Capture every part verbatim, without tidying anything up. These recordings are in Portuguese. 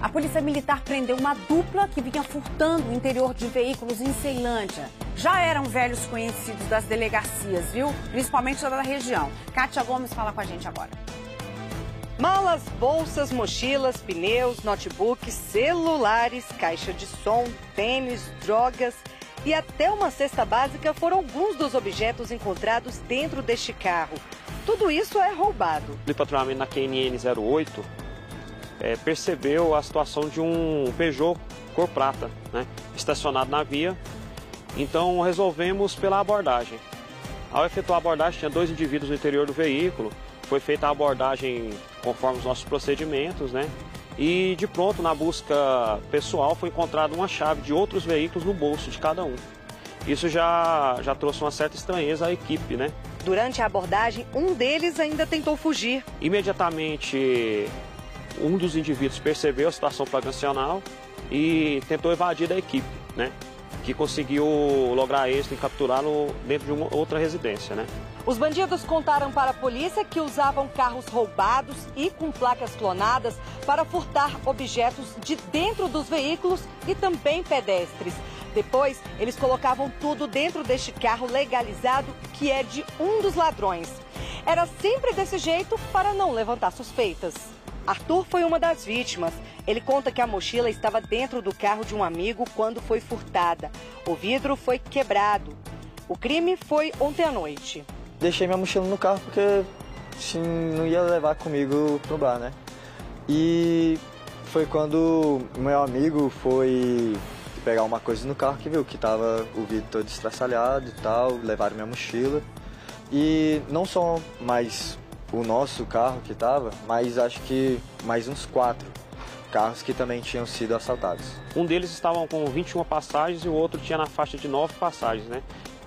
A polícia militar prendeu uma dupla que vinha furtando o interior de veículos em Ceilândia. Já eram velhos conhecidos das delegacias, viu? Principalmente da região. Kátia Gomes fala com a gente agora. Malas, bolsas, mochilas, pneus, notebooks, celulares, caixa de som, tênis, drogas e até uma cesta básica foram alguns dos objetos encontrados dentro deste carro. Tudo isso é roubado. O patrulhamento na Q N N zero oito é, percebeu a situação de um Peugeot cor prata, né, estacionado na via. Então resolvemos pela abordagem. Ao efetuar a abordagem, tinha dois indivíduos no interior do veículo. Foi feita a abordagem conforme os nossos procedimentos, né? E de pronto, na busca pessoal, foi encontrada uma chave de outros veículos no bolso de cada um. Isso já, já trouxe uma certa estranheza à equipe, né? Durante a abordagem, um deles ainda tentou fugir. Imediatamente, um dos indivíduos percebeu a situação flagrancial e tentou evadir da equipe, né? Que conseguiu lograr êxito e capturá-lo dentro de uma outra residência, né? Os bandidos contaram para a polícia que usavam carros roubados e com placas clonadas para furtar objetos de dentro dos veículos e também pedestres. Depois, eles colocavam tudo dentro deste carro legalizado, que é de um dos ladrões. Era sempre desse jeito para não levantar suspeitas. Arthur foi uma das vítimas. Ele conta que a mochila estava dentro do carro de um amigo quando foi furtada. O vidro foi quebrado. O crime foi ontem à noite. Deixei minha mochila no carro porque assim, não ia levar comigo pro bar, né? E foi quando meu amigo foi pegar uma coisa no carro que viu que tava o vidro todo estraçalhado e tal, levaram minha mochila. E não só mais o nosso carro que tava, mas acho que mais uns quatro carros que também tinham sido assaltados. Um deles estava com vinte e uma passagens e o outro tinha na faixa de nove passagens, né?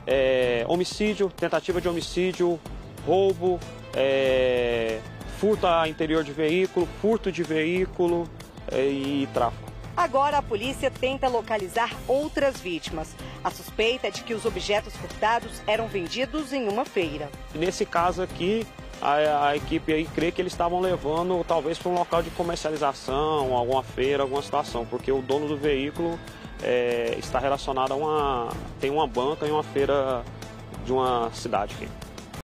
É, homicídio, tentativa de homicídio, roubo, é, furto a interior de veículo, furto de veículo é, e tráfico. Agora a polícia tenta localizar outras vítimas. A suspeita é de que os objetos furtados eram vendidos em uma feira. Nesse caso aqui, A, a equipe aí crê que eles estavam levando talvez para um local de comercialização, alguma feira, alguma situação, porque o dono do veículo é, está relacionado a uma... tem uma banca em uma feira de uma cidade aqui.